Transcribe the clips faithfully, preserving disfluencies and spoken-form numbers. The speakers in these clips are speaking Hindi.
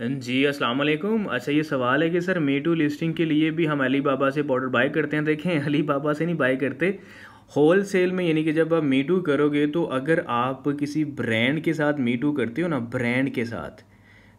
जी अस्सलाम वालेकुम। अच्छा ये सवाल है कि सर मीटू लिस्टिंग के लिए भी हम अलीबाबा से प्रोडक्ट बाय करते हैं? देखें, अलीबाबा से नहीं बाय करते, होल सेल में। यानी कि जब आप मीटू करोगे तो अगर आप किसी ब्रांड के साथ मीटू करते हो ना, ब्रांड के साथ,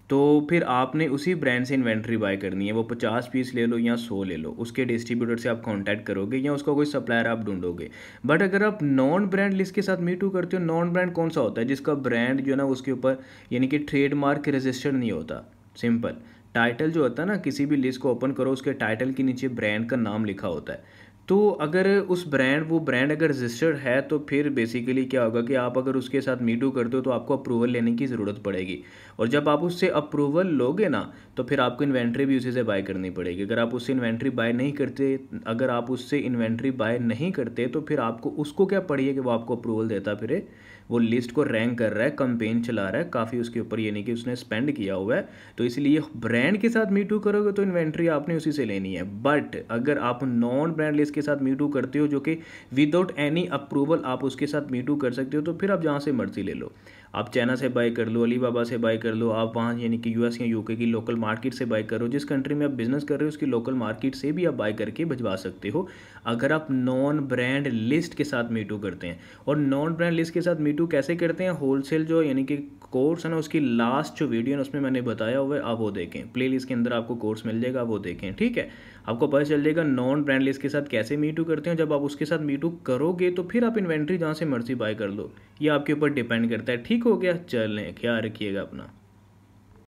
तो फिर आपने उसी ब्रांड से इन्वेंट्री बाय करनी है। वो पचास पीस ले लो या सौ ले लो, उसके डिस्ट्रीब्यूटर से आप कांटेक्ट करोगे या उसका कोई सप्लायर आप ढूंढोगे। बट अगर आप नॉन ब्रांड लिस्ट के साथ मीटू करते हो, नॉन ब्रांड कौन सा होता है? जिसका ब्रांड जो है ना उसके ऊपर यानी कि ट्रेडमार्क रजिस्टर्ड नहीं होता। सिंपल टाइटल जो होता है ना, किसी भी लिस्ट को ओपन करो, उसके टाइटल के नीचे ब्रांड का नाम लिखा होता है। तो अगर उस ब्रांड वो ब्रांड अगर रजिस्टर्ड है तो फिर बेसिकली क्या होगा कि आप अगर उसके साथ मीटू करते हो तो आपको अप्रूवल लेने की ज़रूरत पड़ेगी। और जब आप उससे अप्रूवल लोगे ना तो फिर आपको इन्वेंट्री भी उसी से बाय करनी पड़ेगी। अगर आप उससे इन्वेंट्री बाय नहीं करते अगर आप उससे इन्वेंट्री बाय नहीं करते तो फिर आपको उसको क्या पड़ी है कि वो आपको अप्रूवल देता फिर वो लिस्ट को रैंक कर रहा है, कंपेन चला रहा है, काफ़ी उसके ऊपर यानी कि उसने स्पेंड किया हुआ है। तो इसलिए ब्रांड के साथ मीटू करोगे तो इन्वेंट्री आपने उसी से लेनी है। बट अगर आप नॉन ब्रांड लिस्ट के साथ मीटू करते हो, जो कि विदाउट एनी अप्रूवल आप उसके साथ मीटू कर सकते हो, तो फिर आप जहाँ से मर्जी ले लो। आप चाइना से बाय कर लो, अलीबाबा से बाय कर लो, आप वहाँ यानी कि यूएस या यूके की लोकल मार्केट से बाय करो। जिस कंट्री में आप बिजनेस कर रहे हो उसकी लोकल मार्केट से भी आप बाय करके भिजवा सकते हो अगर आप नॉन ब्रांड लिस्ट के साथ मीटू करते हैं। और नॉन ब्रांड लिस्ट के साथ मीटू कैसे करते हैं? होलसेल जो यानी कि कोर्स है ना, उसकी लास्ट जो वीडियो है उसमें मैंने बताया हुआ है, आप वो देखें। प्ले लिस्ट के अंदर आपको कोर्स मिल जाएगा, आप वो देखें, ठीक है। आपको पता चल जाएगा नॉन ब्रांड लिस्ट के साथ कैसे मीटू करते हैं। जब आप उसके साथ मीटू करोगे तो फिर आप इन्वेंट्री जहाँ से मर्जी बाय कर लो, ये आपके ऊपर डिपेंड करता है। ठीक हो गया, चलें, ख्याल रखिएगा अपना।